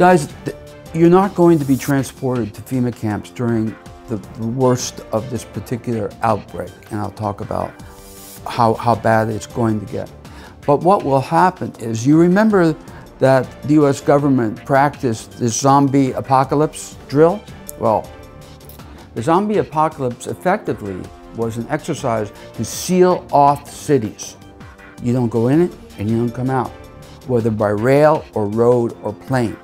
Guys, you're not going to be transported to FEMA camps during the worst of this particular outbreak, and I'll talk about how bad it's going to get. But what will happen is, you remember that the U.S. government practiced this zombie apocalypse drill? Well, the zombie apocalypse effectively was an exercise to seal off cities. You don't go in it and you don't come out, whether by rail or road or plane.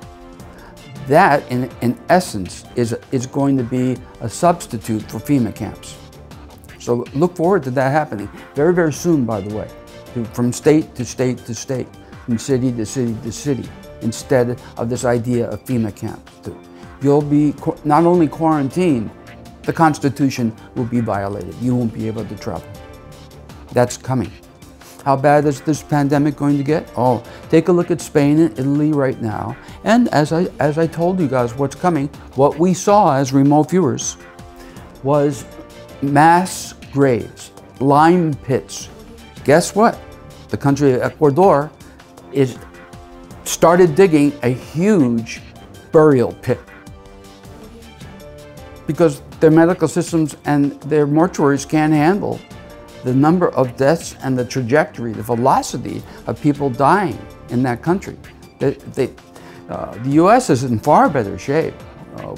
That, in essence, is going to be a substitute for FEMA camps. So look forward to that happening very, very soon, by the way, from state to state to state, from city to city to city, instead of this idea of FEMA camps. You'll be not only quarantined, the Constitution will be violated. You won't be able to travel. That's coming. How bad is this pandemic going to get? Oh, take a look at Spain and Italy right now. And as I told you guys what's coming, what we saw as remote viewers was mass graves, lime pits. Guess what? The country of Ecuador started digging a huge burial pit because their medical systems and their mortuaries can't handle the number of deaths and the trajectory, the velocity of people dying in that country. The U.S. is in far better shape.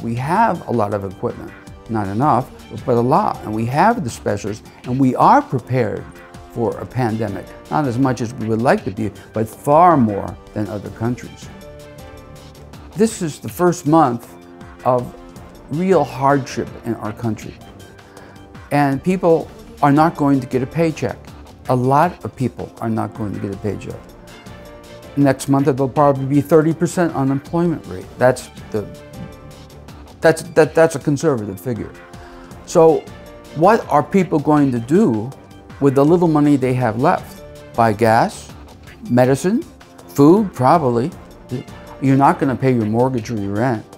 We have a lot of equipment, not enough, but a lot. And we have the specialists, and we are prepared for a pandemic. Not as much as we would like to be, but far more than other countries. This is the first month of real hardship in our country. And people are not going to get a paycheck. A lot of people are not going to get a paycheck. Next month, it'll probably be 30% unemployment rate. That's a conservative figure. So what are people going to do with the little money they have left? Buy gas, medicine, food, probably. You're not gonna pay your mortgage or your rent.